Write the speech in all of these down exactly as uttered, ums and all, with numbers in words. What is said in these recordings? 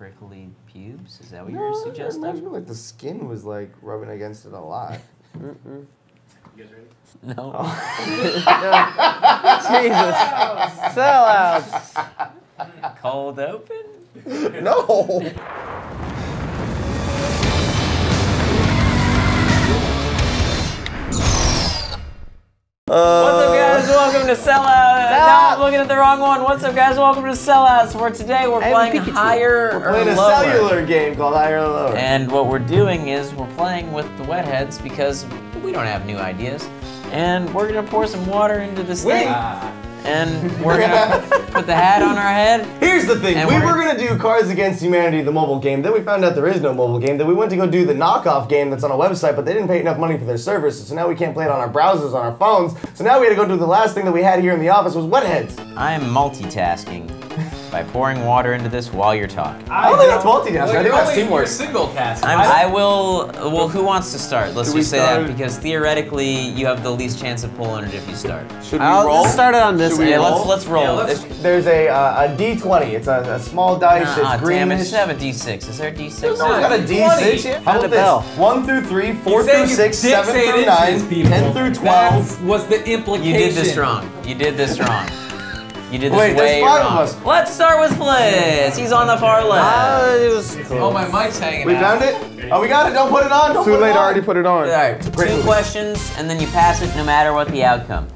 prickly pubes? Is that what no, you're suggesting? I imagine like the skin was like rubbing against it a lot. Mm-mm. You guys ready? No. Oh. Jesus. Sellouts. Cold open? No. Uh, What's up, guys? Welcome to Sellouts. No, I'm looking at the wrong one. What's up, guys? Welcome to Sellouts, where today we're playing higher or lower. We're playing a cellular game called Higher or Lower. And what we're doing is we're playing with the wetheads because we don't have new ideas. And we're gonna pour some water into this Wait. thing. Uh, and we're gonna put the hat on our head. Here's the thing, we we're... were gonna do Cards Against Humanity, the mobile game, then we found out there is no mobile game, then we went to go do the knockoff game that's on a website, but they didn't pay enough money for their servers, so now we can't play it on our browsers, on our phones, so now we had to go do the last thing that we had here in the office was wetheads. I'm multitasking by pouring water into this while you're talking. I, I don't think that's multitasking, I think that's teamwork. Single task. I will, well, who wants to start? Let's just say that, because theoretically, you have the least chance of pulling it if you start. Should we I'll roll? Let's start it on this. Yeah, let's, let's roll. Yeah, let's, there's a, uh, a D twenty, it's a, a small dice, nah, it's greenish. Damn, it doesn't have a D six, is there a D six? There's no, no, got a D six. Yeah. How about this? one through three, four through six, seven through nine, ten through twelve. That was the implication. You did this wrong, you did this wrong. You did this Wait, way five wrong. Of us. Let's start with Fliss. He's on the far left. Uh, oh, my mic's hanging we out. We found it? Oh, we got it. Don't put it on. Don't Too put late. It on. I already put it on. All right. Great. Two questions, and then you pass it no matter what the outcome.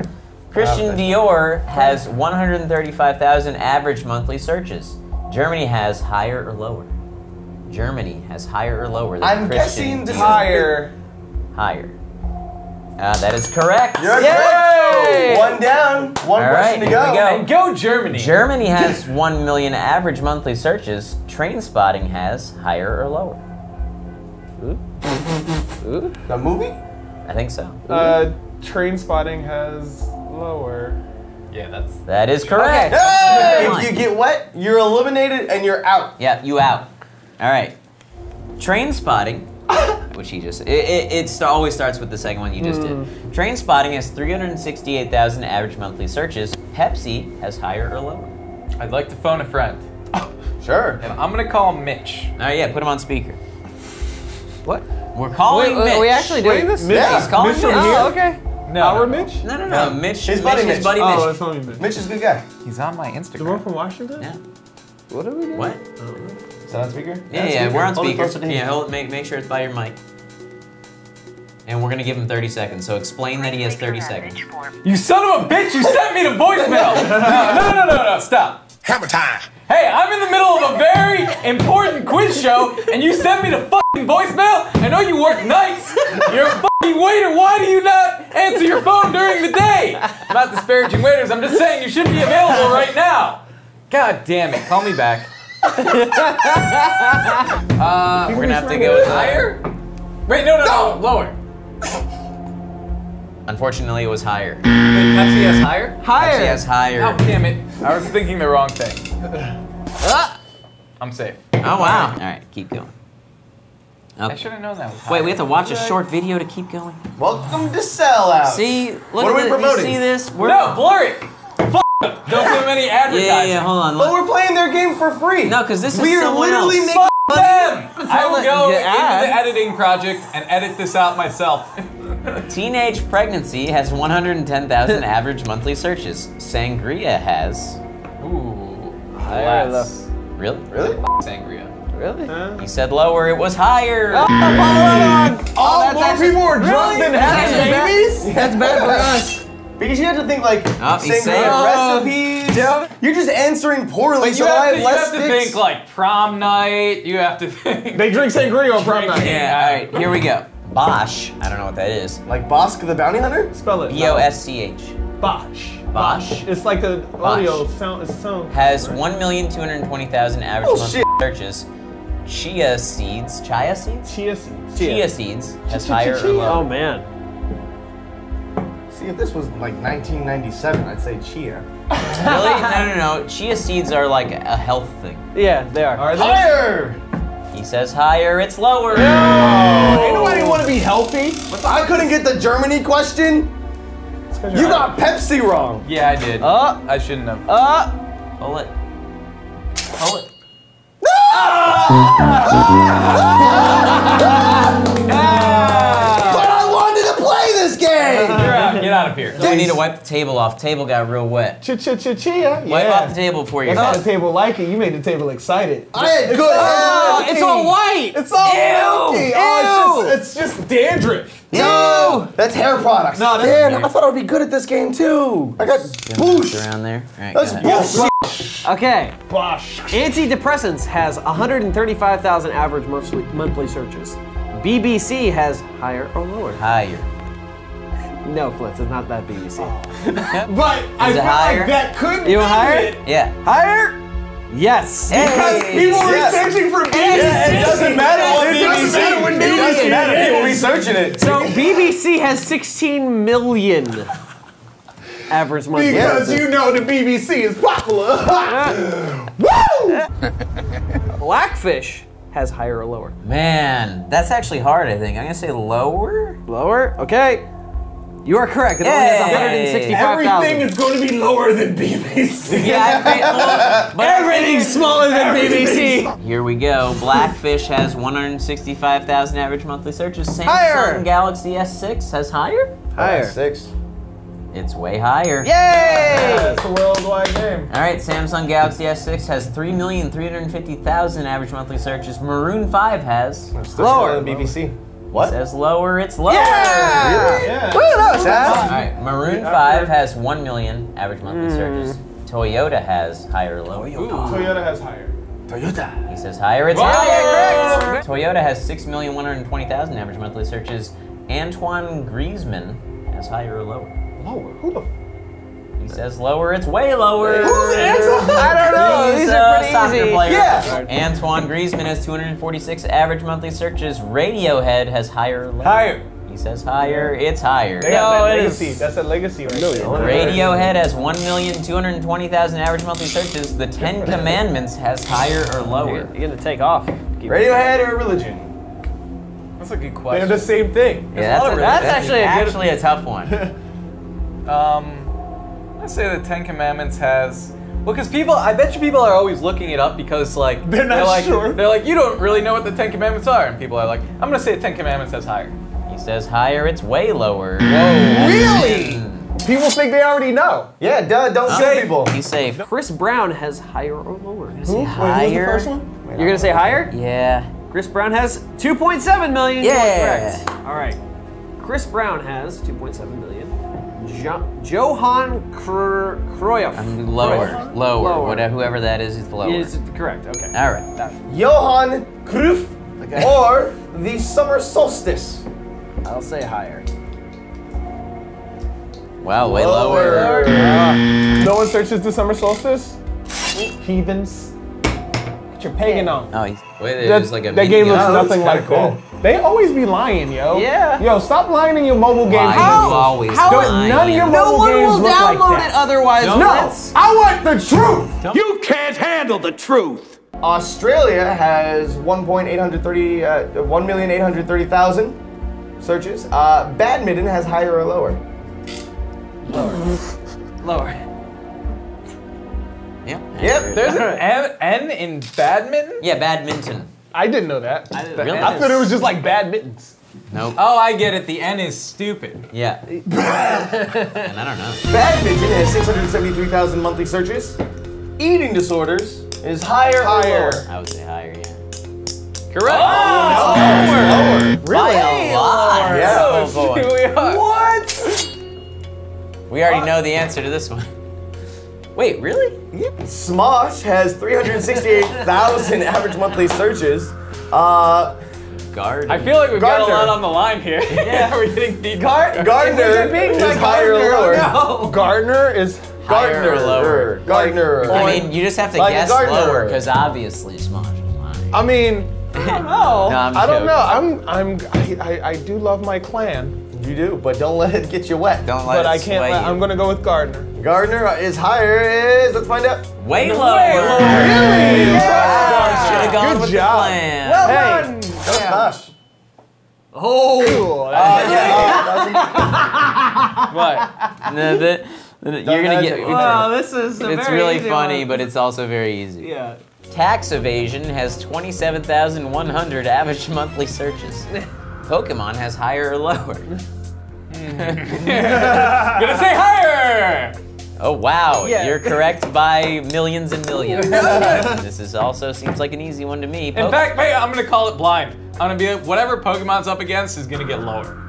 Christian okay. Dior has one hundred thirty-five thousand average monthly searches. Germany has higher or lower. Germany has higher or lower than I'm Christian guessing Dior. Higher. Higher. Uh, that is correct. You're Yay! Correct. One down, one All question right, to go. go. And go Germany. Germany has one million average monthly searches. Trainspotting has higher or lower. Ooh. Ooh. The movie? I think so. Ooh. Uh, Trainspotting has lower. Yeah, that's. That is correct. Okay. Hey! If you get wet, you're eliminated and you're out. Yeah, you out. All right. Trainspotting. Which he just, it, it, it st always starts with the second one you just mm. did. Trainspotting has three hundred sixty-eight thousand average monthly searches. Pepsi has higher or lower. I'd like to phone a friend. Oh, sure. And I'm gonna call Mitch. All right, yeah, put him on speaker. What? We're calling Wait, Mitch. Are we actually doing Wait, this? Mitch. Yeah. He's calling Mitch. Mitch. Oh, okay. No, Our no. Mitch? No, no, no, no. Mitch. His buddy Mitch. His buddy Mitch. Oh, it's only Mitch. Mitch is a good guy. He's on my Instagram. The one from Washington? Yeah. What are we doing? What? Oh. On speaker? Yeah, yeah, yeah speaker. we're on speaker. Hold yeah, hold, make, make sure it's by your mic. And we're gonna give him thirty seconds, so explain that he has thirty seconds. You son of a bitch, you sent me to voicemail! No, no, no, no, no, stop. Hammer time. Hey, I'm in the middle of a very important quiz show, and you sent me to fucking voicemail? I know you work nights. You're a fucking waiter, why do you not answer your phone during the day? I'm not disparaging waiters, I'm just saying you should be available right now. God damn it, call me back. uh, we're gonna have to go with higher. Wait, no, no, no, no lower. Unfortunately, it was higher. Wait, Pepsi has higher? Higher. Pepsi has higher. Oh, damn it. I was thinking the wrong thing. Ah. I'm safe. Oh, wow. All right, keep going. Okay. I should have known that was higher. Wait, we have to watch a short video to keep going? Welcome to Sellout. See, look what at are we the, promoting? You see this? We're no, blur it. Don't do many advertising. Yeah, yeah, yeah, hold on. But we're playing their game for free. No, because this is we are literally else. Making Fuck them. I will go into add. the editing project and edit this out myself. Teenage pregnancy has one hundred ten thousand average monthly searches. Sangria has. Ooh, higher. Really? Really? Sangria. Really? Huh? You said lower. It was higher. Oh, oh, all more actually, people are drunk really? than having babies. Bad. That's bad for us. Because you have to think like oh, saying oh, recipes. Yeah. You're just answering poorly. But so you have, I have to, less you have to think like prom night. You have to think. They drink sangria on prom night. Yeah. All right. Here we go. Bosch. I don't know what that is. Like Bosk the Bounty Hunter. Spell it. B O S C H. Bosch. Bosch. It's like the audio sound. It's sound. Has right? one million two hundred twenty thousand average oh, monthly searches. Chia seeds. Chia seeds. Chia seeds. Chia, Chia seeds. Has higher or lower. Oh man. See, if this was like nineteen ninety-seven, I'd say chia. Really? No, no, no. Chia seeds are like a health thing. Yeah, they are. Are they? Higher! He says higher, it's lower. No! Ain't nobody want to be healthy. I couldn't get the Germany question. You got Pepsi wrong. Yeah, I did. Uh, I shouldn't have. Uh, Pull it. Pull it. No! Oh! But I wanted to play this game! You're out. Get out of here. So we need to wipe the table off. Table got real wet. Ch-ch-ch-chia. Wipe yeah. off the table for you. It's not the table like it. You made the table excited. I had good. Oh, it's all white. It's all ew. Ew. Oh, it's, just, it's just dandruff. No, ew. That's hair products. No, that's man, weird. I thought I'd be good at this game too. I got Bosch around there. Right, that's bullshit. Okay. Bosch. Antidepressants has one hundred thirty-five thousand average monthly monthly searches. B B C has higher or lower. Higher. No, Flitz, it's not that B B C. But is I feel higher? Like that could you be higher? It. Yeah. Higher? Yes. Because hey, people were yes. researching for B B C. Yeah, it doesn't matter what it B B C. Doesn't matter when B B C. It doesn't matter people researching it. So B B C has sixteen million average monthly. Because you know the B B C is popular. Woo! Blackfish has higher or lower. Man, that's actually hard, I think. I'm gonna say lower? Lower? Okay. You are correct. It only has one hundred sixty-five thousand. Everything is going to be lower than B B C. Yeah, I think, well, everything's smaller than everything. B B C. Here we go. Blackfish has one hundred sixty-five thousand average monthly searches. Samsung higher. Galaxy S six has higher? Higher. S six. It's way higher. Yay! Yeah, it's a worldwide game. All right, Samsung Galaxy S six has three million three hundred fifty thousand average monthly searches. Maroon five has lower than B B C. What? It says lower, it's lower. Yeah! Really? Yeah. Woo, that was fast. All right, Maroon five has one million average monthly mm. searches. Toyota has higher or lower. Toyota. Ooh, Toyota has higher. Toyota. He says higher, it's whoa! Higher, correct. Toyota has six million one hundred twenty thousand average monthly searches. Antoine Griezmann has higher or lower. Lower? Who the f? He says lower, it's way lower. Who's Antoine? I don't know. He's a pretty soccer easy. Player. Yeah. Antoine Griezmann has two hundred forty-six average monthly searches. Radiohead has higher or lower. Higher. He says higher, it's higher. They got no, that legacy. Is. That's a legacy right there. Radiohead has one million two hundred twenty thousand average monthly searches. The Ten Commandments has higher or lower. You're going to take off. Keep Radiohead or religion? That's a good question. They're the same thing. Yeah, that's, a, that's actually, actually a, good, actually a tough one. um. I say the Ten Commandments has, well, because people, I bet you people are always looking it up because like they're not they're like, sure. They're like, you don't really know what the Ten Commandments are, and people are like, I'm gonna say the Ten Commandments has higher. He says higher, it's way lower. Whoa! Really? People think they already know. Yeah, duh, don't oh. say people. He's safe. Chris Brown has higher or lower. Who? Say higher. Wait, who's the first one? Wait, you're gonna know. Say higher? Yeah. Chris Brown has two point seven million. Yeah. Correct. All right. Chris Brown has two point seven million. Jo Johan Cr Cruyff. I'm lower, Cruyff. Lower, lower. Whatever, whoever that is, is lower. Is correct, okay. All right. That. Johan Cruyff, okay. Or the summer solstice. I'll say higher. Wow, way lower. Lower. Yeah. No one searches the summer solstice? Heathens. Get your pagan on. Oh, he's, wait, that, like a that game looks nothing like cool. that. They always be lying, yo. Yeah. Yo, stop lying in your mobile games. How? Always how lying. None of your no mobile games look like that. No one will download it otherwise. No, Let's... I want the truth. Don't. You can't handle the truth. Australia has one million eight hundred thirty thousand searches. Uh, badminton has higher or lower. Lower. Lower. Yep. Yep. There's an N in badminton? Yeah, badminton. I didn't know that. I, didn't really? I thought it was just like badmittens. Nope. Oh, I get it. The N is stupid. Yeah. And I don't know. Badminton has six hundred seventy-three thousand monthly searches. Eating disorders is higher, higher. Or lower. I would say higher, yeah. Correct. Oh, oh, no. Lower. Really? By a lot. Yeah. Oh, boy. Here we are. What? We already what? know the answer to this one. Wait, really? Yep. Smosh has three hundred sixty-eight thousand average monthly searches. Uh, Gardner. I feel like we've Gardner. got a lot on the line here. Yeah, we're getting deep. Gar Gardner is like higher or lower. No. Gardner is higher Gardner. Or lower. Gardner. Like, I mean, you just have to like guess lower because obviously Smosh is lying. I mean, I don't know. no, I'm I don't know. I'm, I'm, I, I, I do love my clan. You do, but don't let it get you wet. Don't let but it I can't. Sway let, you. I'm gonna go with Gardner. Gardner is higher. Is let's find out. Way lower. Way lower. Really? Yeah. Wow. Good with job. Well done. Hey, gosh. Oh. Cool. Uh, yeah. What? No, the, the, you're gonna get. Well, this is. It's very really easy funny, one. But it's also very easy. Yeah. Tax evasion has twenty-seven thousand one hundred average monthly searches. Pokemon has higher or lower. Gonna say higher! Oh wow, yeah. You're correct by millions and millions. This is also seems like an easy one to me. Pokemon. In fact, wait, I'm gonna call it blind. I'm gonna be like, whatever Pokemon's up against is gonna get lower.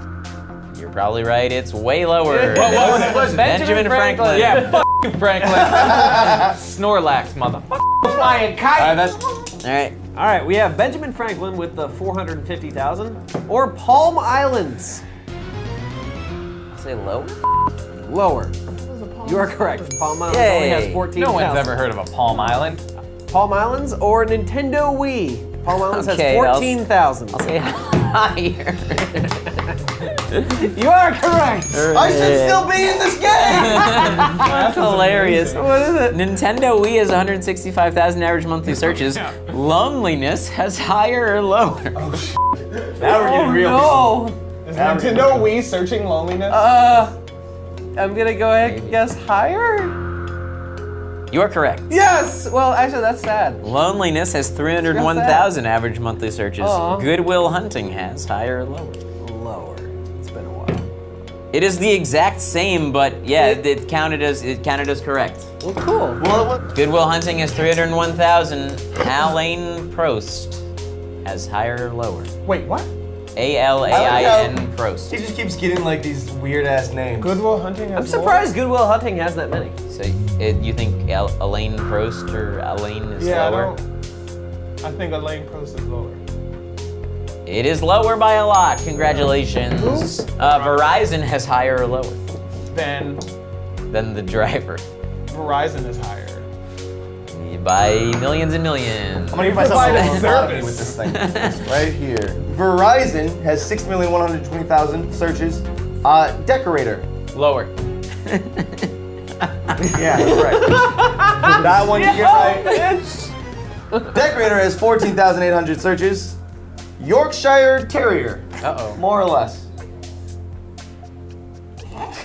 You're probably right, it's way lower. What was it? Was Benjamin, Benjamin Franklin. Franklin. Yeah, fucking Franklin. Snorlax, motherfucker. Flying kite. All right, that's... All right. All right, we have Benjamin Franklin with the four hundred fifty thousand or Palm Islands. I'll say low. Lower. You are correct. Palm Islands Yay. Only has fourteen thousand. No one's ever heard of a Palm Island. Palm Islands or Nintendo Wii. Palm Islands okay, has fourteen thousand. I'll, I'll say higher. You are correct. I should still be in this game. That's hilarious. What is it? Nintendo Wii has one hundred sixty-five thousand average monthly searches. Yeah. Loneliness has higher or lower. Oh, sh Now we're getting real. Oh, no. Is now Nintendo Wii searching loneliness? Uh. I'm gonna go ahead and guess higher? You are correct. Yes! Well, actually, that's sad. Loneliness has three hundred one thousand average monthly searches. Aww. Goodwill Hunting has higher or lower? Lower. It's been a while. It is the exact same, but yeah, it, it counted as it counted as correct. Well, cool. Well, Goodwill Hunting has three hundred one thousand. Alain Prost has higher or lower? Wait, what? A L A I N Prost. He just keeps getting like these weird ass names. Goodwill Hunting has I'm surprised more? Goodwill Hunting has that many. So it, you think Al Alain Prost or Alain is yeah, lower? Yeah, I, I think Alain Prost is lower. It is lower by a lot, congratulations. Uh, Verizon has higher or lower? Than? Than the driver. Verizon is higher. By millions and millions. I'm gonna give myself a service with this thing. Right here. Verizon has six million one hundred twenty thousand searches. Uh, decorator. Lower. Yeah, that's right. That one you get right. Decorator has fourteen thousand eight hundred searches. Yorkshire Terrier. Uh-oh. More or less.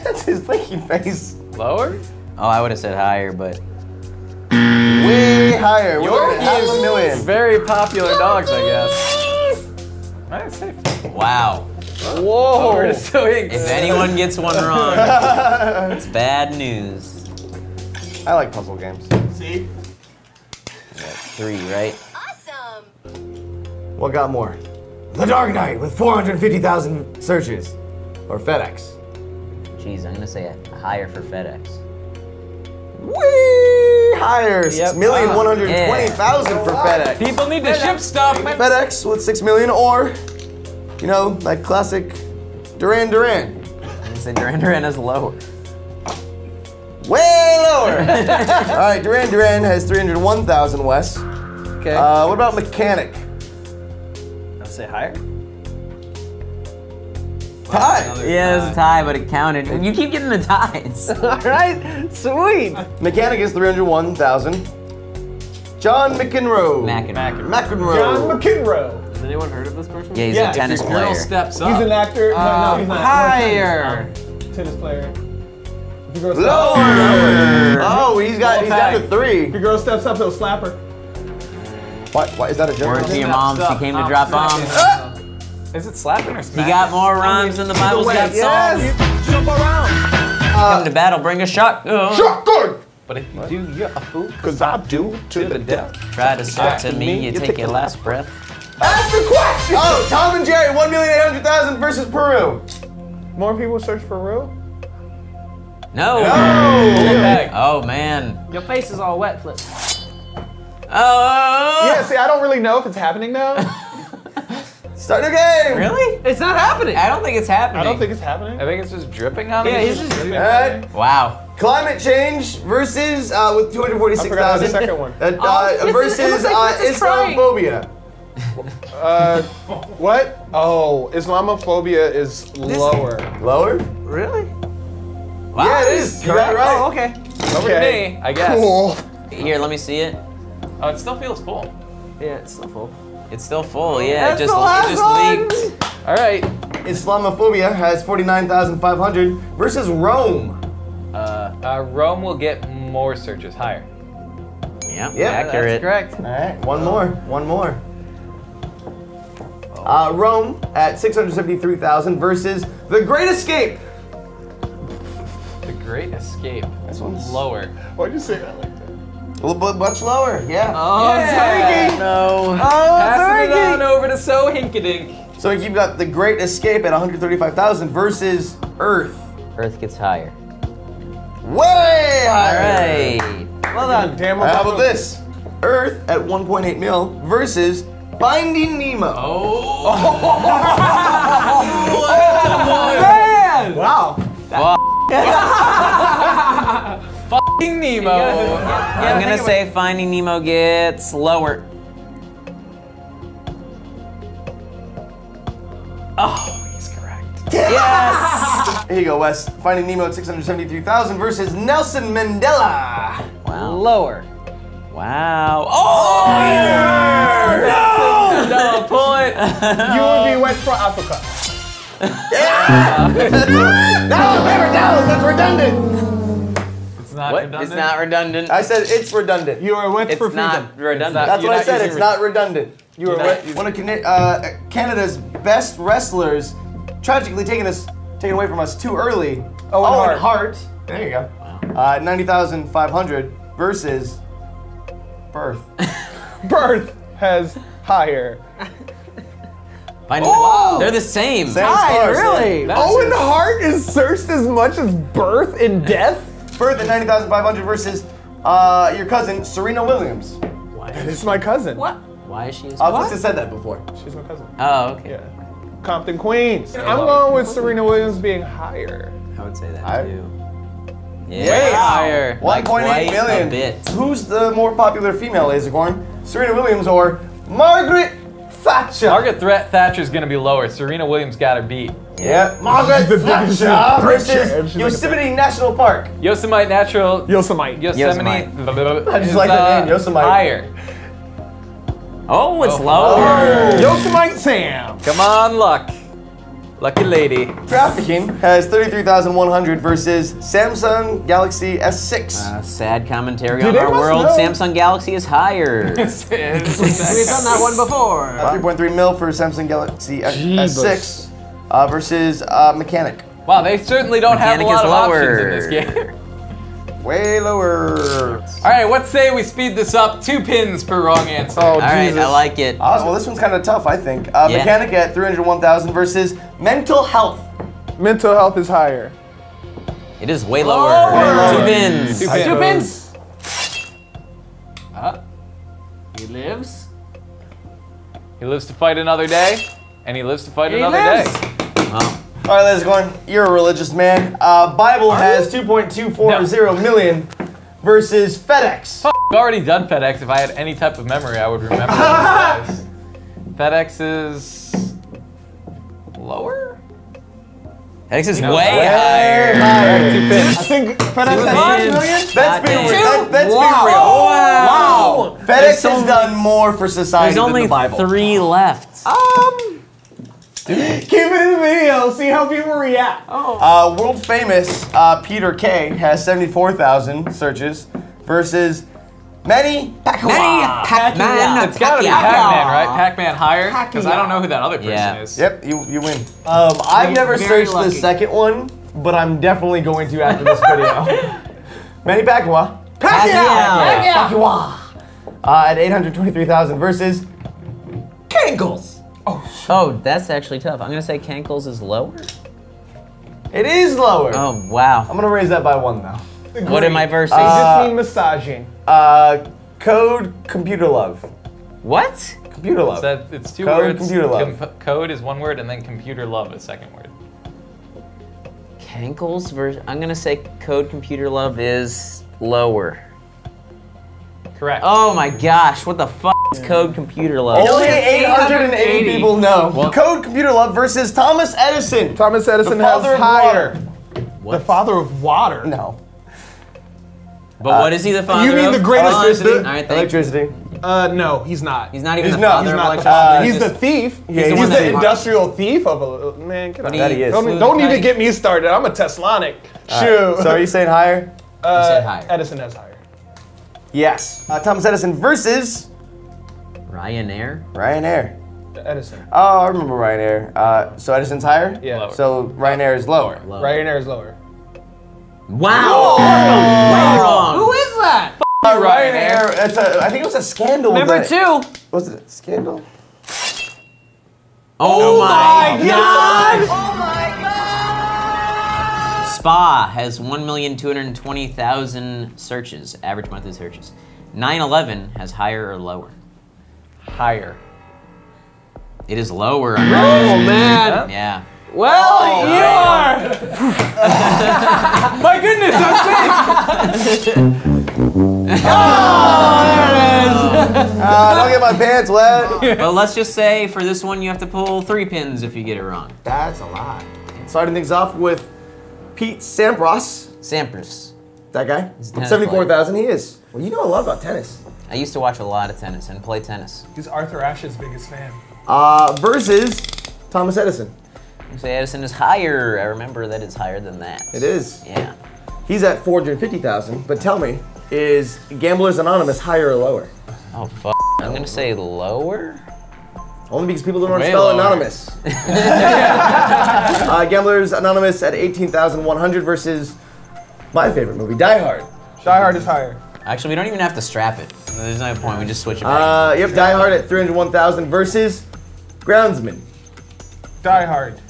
That's his thinking face. Lower? Oh, I would have said higher, but... Way higher. Yorkie is very popular dogs, I guess. Wow. Whoa. We're so if anyone gets one wrong, it's bad news. I like puzzle games. See? We got three, right? Awesome. What got more? The Dark Knight with four hundred fifty thousand searches. Or FedEx. Jeez, I'm gonna say a higher for FedEx. Way higher, yep. six million one hundred twenty thousand yeah. for FedEx. People need to FedEx. ship stuff. FedEx with six million or, you know, like classic Duran Duran. I'm gonna say Duran Duran is lower. Way lower. All right, Duran Duran has three hundred one thousand, Wes. Okay. Uh, what about mechanic? I'll say higher. Tie. Yeah, it was a tie, but it counted. You keep getting the ties. All right, sweet. Mechanic is three hundred one thousand. John McEnroe. McEnroe. McEnroe. John McEnroe. Has anyone heard of this person? Yeah, he's yeah, a tennis player. Girl steps up. He's an actor. Uh, no, no, he's not. Higher. Tennis player. If your girl steps Lower. Up, oh, he's got. He's down to three. If your girl steps up, he'll slap her. What? What is that a joke? Word to your mom. She came to drop bombs. Is it slapping or smacking? He got more rhymes than the Bible's got songs. Yes. Jump around. Uh, Come to battle, bring a shotgun. Shotgun! But if you do, you're a fool. Cause I do to the death. Try to stop to me, you take your last breath. Ask the question! Oh, Tom and Jerry, one million eight hundred thousand versus Peru. More people search Peru? No. No! Oh, man. Your face is all wet, Flip. Oh! Yeah, see, I don't really know if it's happening now. Start a game! Really? It's not happening! I don't think it's happening. I don't think it's happening. I think it's just dripping on it. Yeah, he's just dripping on it. Wow. Climate change versus, uh, with two hundred forty-six thousand. I forgot the second one. Uh, oh, uh, versus uh, Islamophobia. uh, what? Oh, Islamophobia is lower. Lower? Really? Wow. Yeah, it is. You got it right. Oh, okay. Okay. Me, I guess. Cool. Here, let me see it. Oh, it still feels full. Yeah, it's still full. It's still full, yeah. That's it just, the last it just one. leaked. All right. Islamophobia has forty-nine thousand five hundred versus Rome. Uh, uh, Rome will get more searches, higher. Yeah, Yep, yep, accurate. That's correct. All right, one more, one more. Uh, Rome at six hundred seventy-three thousand versus The Great Escape. The Great Escape. This one's lower. Why'd you say that like that? A little bit much lower, yeah. Oh, yeah. Turkey! No. Oh, Passing turkey! It on over to So Hinkadink. So you've got The Great Escape at one hundred thirty-five thousand versus Earth. Earth gets higher. Way higher! All right. Well done, damn. How about this? Earth at one point eight mil versus Finding Nemo. Oh! Oh man! Wow! F Finding Nemo. I'm gonna say Finding Nemo gets lower. Oh, he's correct. Yes! Yes! Here you go, Wes. Finding Nemo at six hundred seventy-three thousand versus Nelson Mandela. Wow. Lower. Wow. Oh! Yeah. Yeah. No! No point. You would be West for Africa. Yeah! No, never Dallas. That's redundant. It's not what? redundant. It's not redundant. I said it's redundant. You are West for freedom. It's not redundant. That's what I said. It's not redundant. You are one of Can uh, Canada's best wrestlers, tragically taken us taken away from us too early. Owen, Owen Hart. Hart. There you go. Wow. Uh, Ninety thousand five hundred versus. Birth. Birth has higher. Oh! They're the same. Same Tied, really? That's Owen just... Hart is searched as much as birth and death? Birth at ninety thousand five hundred versus uh, your cousin, Serena Williams. Why? That is my cousin. What? Why is she his cousin? I've just said that before. She's my cousin. Oh, okay. Yeah. Compton, Queens. I'm going with Serena Williams being higher. I would say that I... too. Yeah. Way higher. Like one point eight million. A bit. Who's the more popular female, Lasercorn? Serena Williams or Margaret Thatcher? Margaret Th Thatcher's gonna be lower. Serena Williams got her beat. Yeah. Margaret Thatcher versus Yosemite National Park. Yosemite Natural. Yosemite. Yosemite. Yosemite. I just like the name, Yosemite. Higher. Oh, it's oh, lower. lower. Yosemite Sam. Come on, luck. Lucky lady. Trafficking has thirty-three thousand one hundred versus Samsung Galaxy S six. Uh, sad commentary Did on our world. Know? Samsung Galaxy is higher. Yes, it is. We've done that one before. Uh, three point three mil for Samsung Galaxy S six uh, versus uh, Mechanic. Wow, they certainly don't Mechanic have a lot of lower. options in this game. Way lower. All right, what say we speed this up? Two pins per wrong answer. Oh, All Jesus. right, I like it. Oh, well, this one's kind of tough, I think. Uh, yeah. Mechanic at three hundred one thousand versus Mental Health. Mental Health is higher. It is way lower. Oh, two pins. Two pins. Two pins. Uh, he lives. He lives to fight another day, and he lives to fight he another lives. day. Wow. All right, let's go on. You're a religious man. Uh, Bible has two point two four zero million. Versus FedEx. Oh, I've already done FedEx. If I had any type of memory, I would remember what it was. FedEx is lower? FedEx is no, way, way higher. higher. Two pins. I think FedEx has two million? That's being real. That, that's wow. Being real. Wow. wow. FedEx only, has done more for society than the Bible. There's only three left. Um, Keep it in the video. See how people react. Oh. Uh, world famous uh, Peter Kay has seventy-four thousand searches versus Manny Pacquiao. Manny Pacquiao. It's gotta be Pac-Man, right? Pac-Man higher? Because I don't know who that other person yeah. is. Yep, you you win. Um, I've never searched lucky. the second one, but I'm definitely going to after this video. Manny Pacquiao. Pacquiao. Pacquiao. Uh, at eight hundred twenty-three thousand versus Kangles. Oh, oh, that's actually tough. I'm gonna say Cankles is lower. It is lower. Oh wow. I'm gonna raise that by one though. Great. What am I versus? Uh, massaging. Uh, code computer love. What? Computer love. So it's two code, words. Computer love. Com code is one word, and then computer love is second word. Cankles versus. I'm gonna say code computer love is lower. Correct. Oh my gosh! What the fuck? It's Code Computer Love. Only eight hundred eighty people know. What? Code Computer Love versus Thomas Edison. Thomas Edison has higher. What? The father of water. No. But uh, what is he the father of? You mean of? the greatest electricity? All right, electricity. Uh, no, he's not. He's not even he's the father not, he's of not, electricity. Uh, he's just, the thief. He's, yeah, the, he's the, the industrial watch. thief of a man. Get out of here. Don't, don't need to get me started. I'm a Teslanic. Shoot. Right. So are you saying higher? Uh, you said higher. Edison has higher. Yes. Uh, Thomas Edison versus Ryanair. Ryanair. Edison. Oh, I remember Ryanair. Uh, so Edison's higher. Yeah. Lower. So Ryanair is lower. lower. Ryanair is lower. Wow. Way wrong. Who is that? F uh, Ryanair. That's a. I think it was a scandal. Number two. Was it a scandal? Oh, oh my, my God. God! Oh my God! Spa has one million two hundred twenty thousand searches. Average monthly searches. nine eleven has higher or lower? Higher. It is lower. Oh man! Yeah. Well, oh, you man. Are. My goodness, I'm sick. Oh, there it is. Uh, don't get my pants wet. Well, let's just say for this one, you have to pull three pins if you get it wrong. That's a lot. Starting things off with Pete Sampras. Sampras. That guy? Seventy-four thousand. He is. Well, you know a lot about tennis. I used to watch a lot of tennis and play tennis. He's Arthur Ashe's biggest fan. Uh, versus Thomas Edison. You say Edison is higher. I remember that it's higher than that. It is. Yeah. He's at four hundred fifty thousand, but tell me, is Gamblers Anonymous higher or lower? Oh, fuck. I'm going to say lower? Only because people don't want to spell lower. Anonymous. uh, Gamblers Anonymous at eighteen thousand one hundred versus my favorite movie, Die Hard. Die Hard is higher. Actually, we don't even have to strap it. There's no point. We just switch it back. Uh, yep, Die Hard at three hundred one thousand versus Groundsman. Die Hard.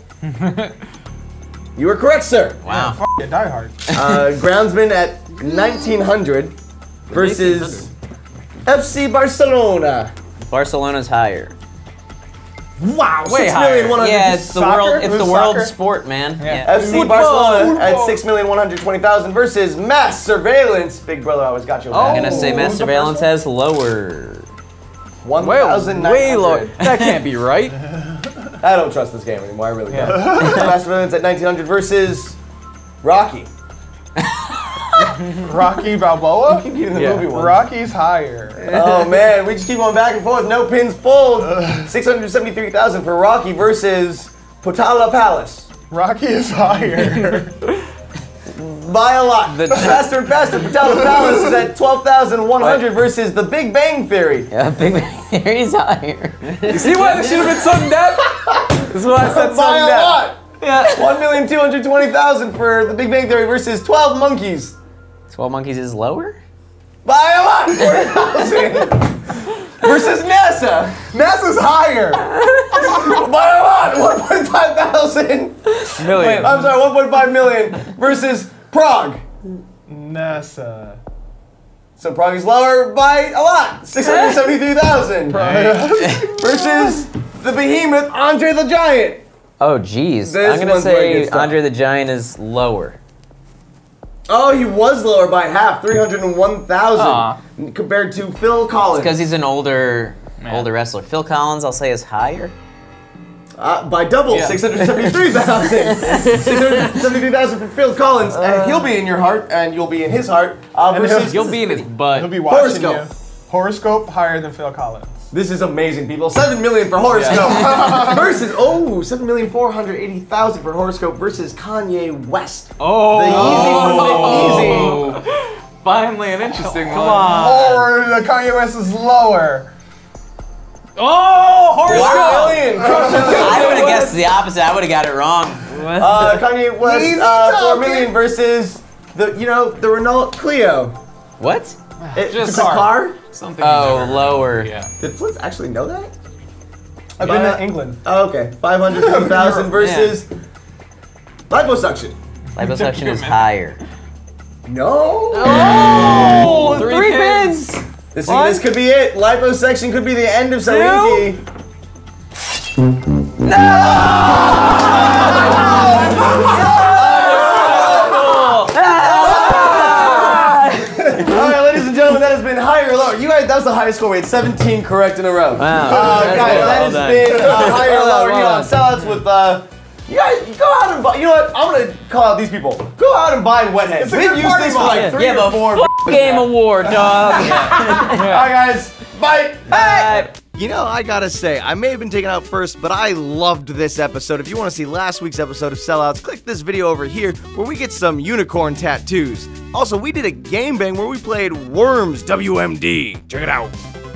You were correct, sir. Wow. Oh, f it, Die Hard. Uh, Groundsman at nineteen hundred versus F C Barcelona. Barcelona's higher. Wow, way higher. Yeah, it's the world. It's the world sport, man. Yeah. Yeah. F C Barcelona at six million one hundred twenty thousand versus Mass Surveillance. Big brother, I always got you. Oh, I'm gonna say Mass Surveillance has lower. one thousand nine hundred. Way lower. That can't be right. I don't trust this game anymore. I really don't. Mass Surveillance at nineteen hundred versus Rocky. Rocky Balboa? You keep getting the yeah. movie one. Rocky's higher. Oh man, we just keep going back and forth. No pins pulled. six hundred seventy-three thousand for Rocky versus Potala Palace. Rocky is higher. By a lot. The faster and faster. Potala Palace is at twelve thousand one hundred versus The Big Bang Theory. Yeah, Big Bang Theory is higher. You see why this should have been sudden death? This is why I said sudden death. Yeah. one million two hundred twenty thousand for The Big Bang Theory versus twelve Monkeys. twelve Monkeys is lower? By a lot! forty thousand! Versus NASA! NASA's higher! By a lot! one point five thousand! Million. Wait, I'm sorry, one point five million versus Prague! NASA. So Prague is lower by a lot! six hundred seventy-three thousand! Versus the behemoth Andre the Giant! Oh, geez. This I'm going to say Andre the Giant is lower. Oh, he was lower by half, three hundred one thousand compared to Phil Collins. Because he's an older, Man. older wrestler. Phil Collins, I'll say, is higher. Uh, by double, yeah. six hundred seventy-three thousand. six hundred seventy-three thousand for Phil Collins, uh, and he'll be in your heart, and you'll be in his heart. Uh, and versus, you'll be in his butt. He'll be watching Horoscope. You. Horoscope higher than Phil Collins. This is amazing, people. Seven million for Horoscope yeah. versus oh, seven million four hundred eighty thousand for Horoscope versus Kanye West. Oh, the easy oh. from the easy. Finally, an interesting oh, one. Come on. Or the Kanye West is lower. Oh, Horoscope. Wow. Million. I would have guessed the opposite. I would have got it wrong. Uh, Kanye West uh, four million versus the you know the Renault Clio. What? It's just a car. car? Something oh, lower. Yeah. Did Flint actually know that? I've been to England. Oh, okay. five hundred thousand versus yeah. liposuction. Liposuction is higher. No. Oh, three, three pins. pins. This, this could be it. Liposuction could be the end of Salinity. No. No! Higher or lower? You guys, that was the highest score. We had seventeen correct in a row. Wow. Uh, guys, well that done. Has been uh, higher or lower. You on Sellouts with, uh, you guys, go out and buy. You know what? I'm going to call out these people. Go out and buy Wetheads. We've used this for like three yeah, or four. F game award, dog. All right, guys. Bye. Bye. Bye. You know, I gotta say, I may have been taken out first, but I loved this episode. If you want to see last week's episode of Sellouts, click this video over here where we get some unicorn tattoos. Also, we did a game bang where we played Worms W M D. Check it out.